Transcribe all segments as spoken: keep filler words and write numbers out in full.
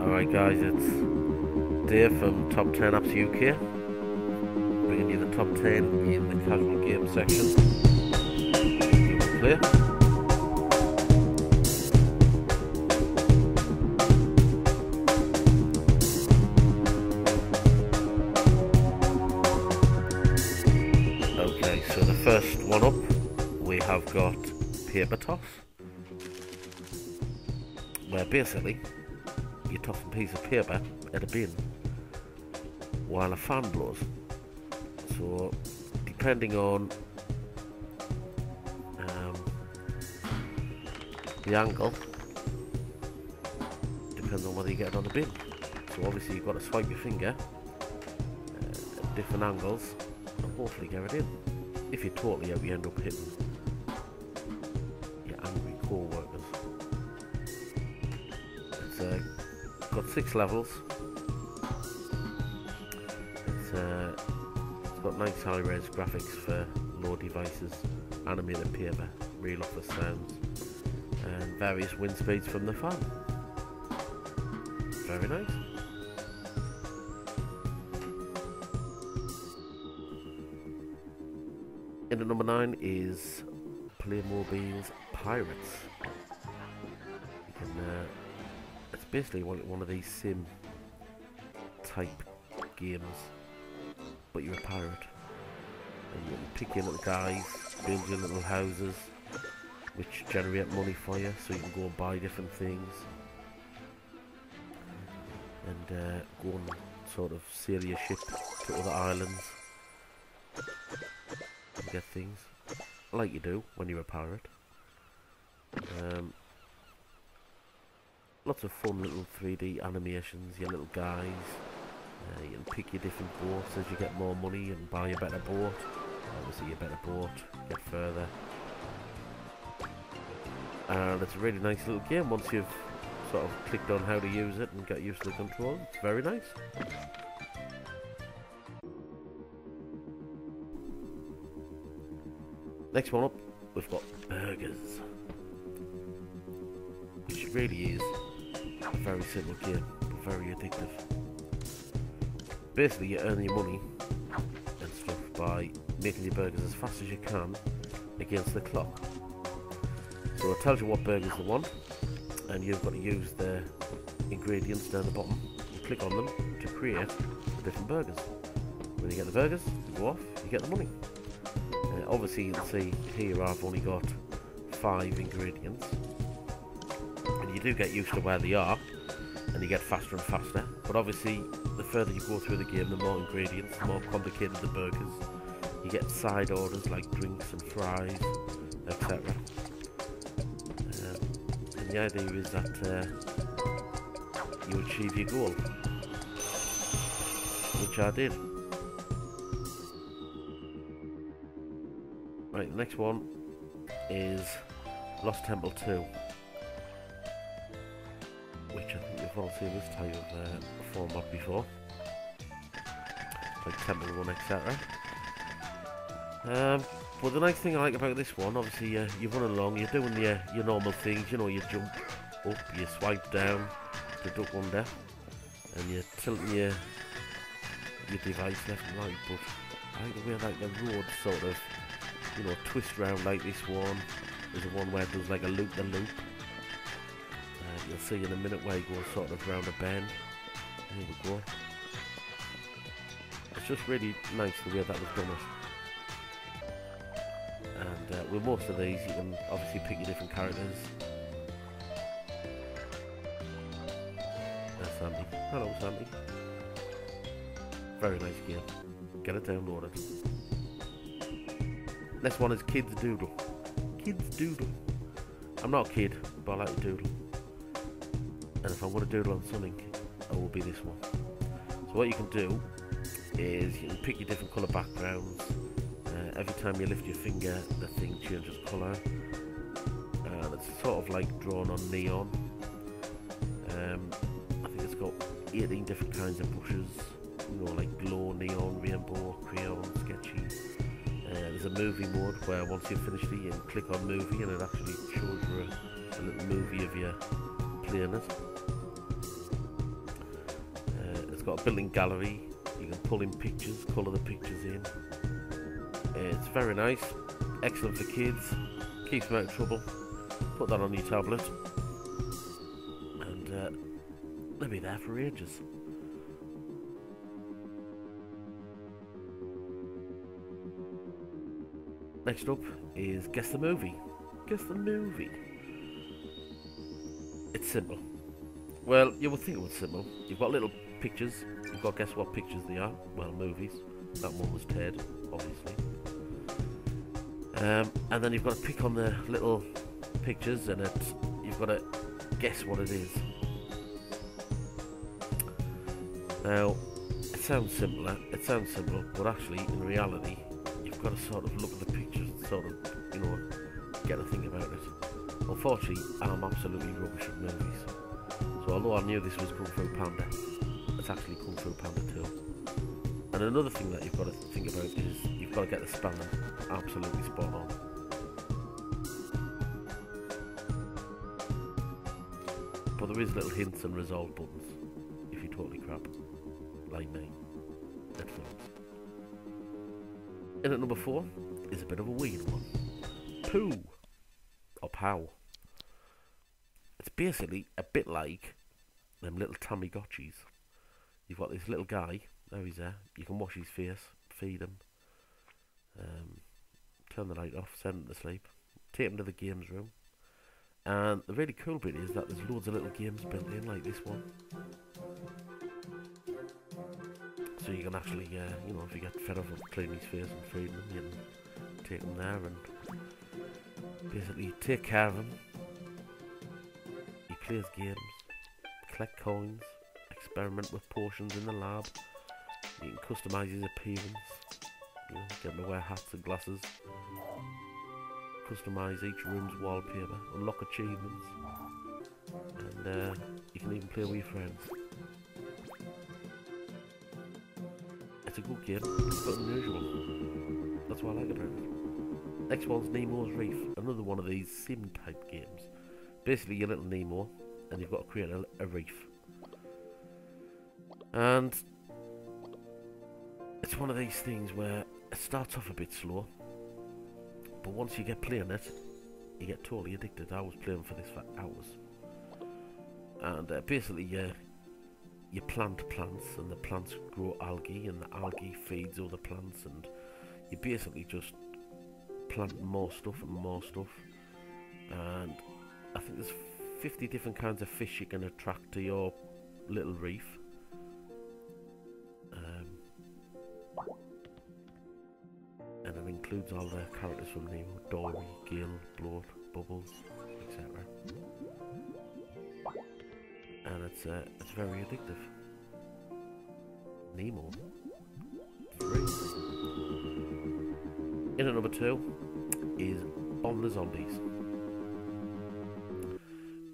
Alright guys, it's Dave from Top ten Apps U K, bringing you the top ten in the casual game section. You can play. Okay, so the first one up, we have got Paper Toss, where basically you toss a piece of paper at a bin while a fan blows. So depending on um, the angle, depends on whether you get it on the bin. So obviously you've got to swipe your finger uh, at different angles and hopefully get it in. If you're totally out, you end up hitting your angry co-workers. It's uh, got six levels. It's, uh, it's got nice high res graphics for low devices, animated paper, reel off the sounds, and various wind speeds from the fan. Very nice. In at number nine is Playmobil's Pirates. You can. Uh, Basically, one of these sim type games, but you're a pirate, and you pick your little guys, build your little houses, which generate money for you, so you can go and buy different things, and uh, go and sort of sail your ship to other islands and get things like you do when you're a pirate. Um, Lots of fun little three D animations, your little guys. Uh, you can pick your different boats as you get more money and buy a better boat. Obviously, a better boat, get further. And it's a really nice little game once you've sort of clicked on how to use it and get used to the control. It's very nice. Next one up, we've got Burgers, which really is a very simple game, but very addictive. Basically, you earn your money and stuff by making your burgers as fast as you can against the clock. So it tells you what burgers you want, and you've got to use the ingredients down the bottom. You click on them to create the different burgers. When you get the burgers, you go off, you get the money. Uh, obviously, you can see here I've only got five ingredients. You do get used to where they are, and you get faster and faster, but obviously the further you go through the game, the more ingredients, the more complicated the burgers. You get side orders like drinks and fries, et cetera. Uh, and the idea is that uh, you achieve your goal, which I did. Right, the next one is Lost Temple two. Which I think you've all seen this type of uh, format before, like Temple Run, et cetera. Um, but the nice thing I like about this one, obviously, uh, you run along, you're doing your your normal things, you know, you jump up, you swipe down, you duck under, and you're tilting your your device left and right. But I think the way like the road sort of, you know, twist round like this one is the one where it does like a loop the loop. You'll see in a minute where you go sort of round a bend. Here we go. It's just really nice the way that was done it. And uh, with most of these, you can obviously pick your different characters. That's Sandy. Hello, Sandy. Very nice game. Get it downloaded. Next one is Kids Doodle. Kids Doodle. I'm not a kid, but I like to doodle. And if I want to doodle on something, it will be this one. So what you can do is you can pick your different colour backgrounds. Uh, every time you lift your finger, the thing changes colour. And it's sort of like drawn on neon. Um, I think it's got eighteen different kinds of brushes. You know, like glow, neon, rainbow, crayon, sketchy. Uh, there's a movie mode where once you've finished it, you can click on movie and it actually shows you a, a little movie of your playing it. got a built-in gallery. You can pull in pictures, colour the pictures in. It's very nice, excellent for kids, keeps them out of trouble. Put that on your tablet and uh, they'll be there for ages. Next up is Guess the Movie. Guess the Movie. It's simple. Well, you would think it was simple. You've got little pictures. You've got to guess what pictures they are. Well, movies. That one was Ted, obviously. Um, and then you've got to pick on the little pictures, and it, you've got to guess what it is. Now, it sounds simpler. It sounds simple, but actually, in reality, you've got to sort of look at the pictures and sort of, you know, get a think about it. Unfortunately, I'm absolutely rubbish at movies. So although I knew this was Kung Fu Panda, it's actually Kung Fu Panda two. And another thing that you've got to think about is you've got to get the spelling absolutely spot on. But there is little hints and resolve buttons if you're totally crap, like me, at films. In at number four is a bit of a weird one. Pou, or Pou. It's basically a bit like them little Tamigotchis. You've got this little guy, there he's there, you can wash his face, feed him, um, turn the light off, send him to sleep, take him to the games room. And the really cool bit is that there's loads of little games built in like this one. So you can actually, uh, you know, if you get fed up with cleaning his face and feeding him, you can take him there and basically take care of him. He plays games, collect coins, experiment with potions in the lab. You can customise his appearance, you know, get him to wear hats and glasses. Customise each room's wallpaper, unlock achievements, and uh, you can even play with your friends. It's a good game, but unusual. That's what I like about it. Next one's Nemo's Reef, another one of these sim type games. Basically your little Nemo, and you've got to create a, a reef. And it's one of these things where it starts off a bit slow, but once you get playing it, you get totally addicted. I was playing for this for hours. And uh, basically, uh, you plant plants, and the plants grow algae, and the algae feeds all the plants, and you basically just plant more stuff and more stuff. And I think there's fifty different kinds of fish you can attract to your little reef. And it includes all the characters from Nemo, Dory, Gill, Blob, Bubbles, et cetera. And it's uh, it's very addictive. Nemo. Three. In at number two is Bomb the Zombies,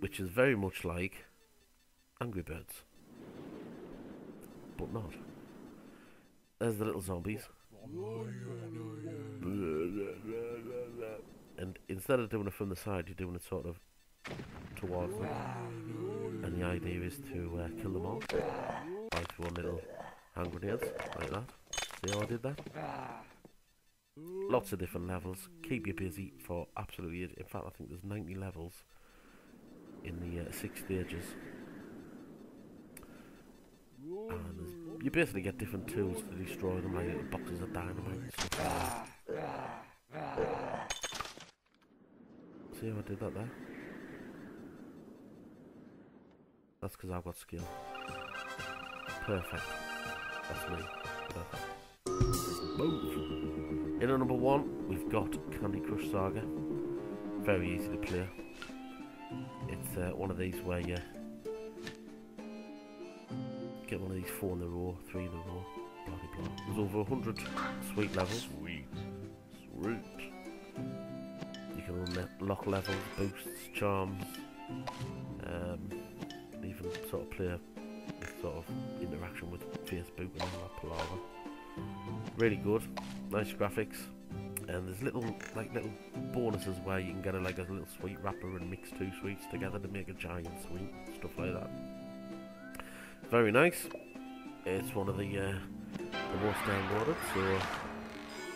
which is very much like Angry Birds, but not. There's the little zombies. And instead of doing it from the side, you're doing it sort of towards them. And the idea is to uh, kill them all by throwing little hand grenades, like that. See how I did that? Lots of different levels. Keep you busy for absolutely... In fact, I think there's ninety levels in the uh, six stages. And there's you basically get different tools to destroy them, like little boxes of dynamite and stuff like that. See how I did that there? That's because I've got skill. Perfect. That's me. Perfect. Move! In at number one, we've got Candy Crush Saga. Very easy to play. It's uh, one of these where you... get one of these four in a row, three in a row, blah blah blah. There's over one hundred sweet levels. Sweet. Sweet. You can unlock levels, boosts, charms, um, even sort of play sort of interaction with Facebook and all that palaver. Really good, nice graphics, and there's little like little bonuses where you can get a, like a little sweet wrapper and mix two sweets together to make a giant sweet, stuff like that. Very nice. it's one of the uh, the most downloaded, so uh,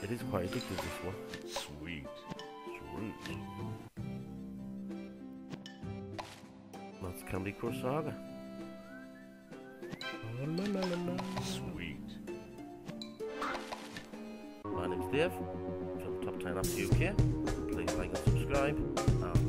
it is quite addictive, this one. Sweet. Sweet. That's Candy Crush Saga. Sweet. My name's Dave from Top ten Apps U K. Please like and subscribe. And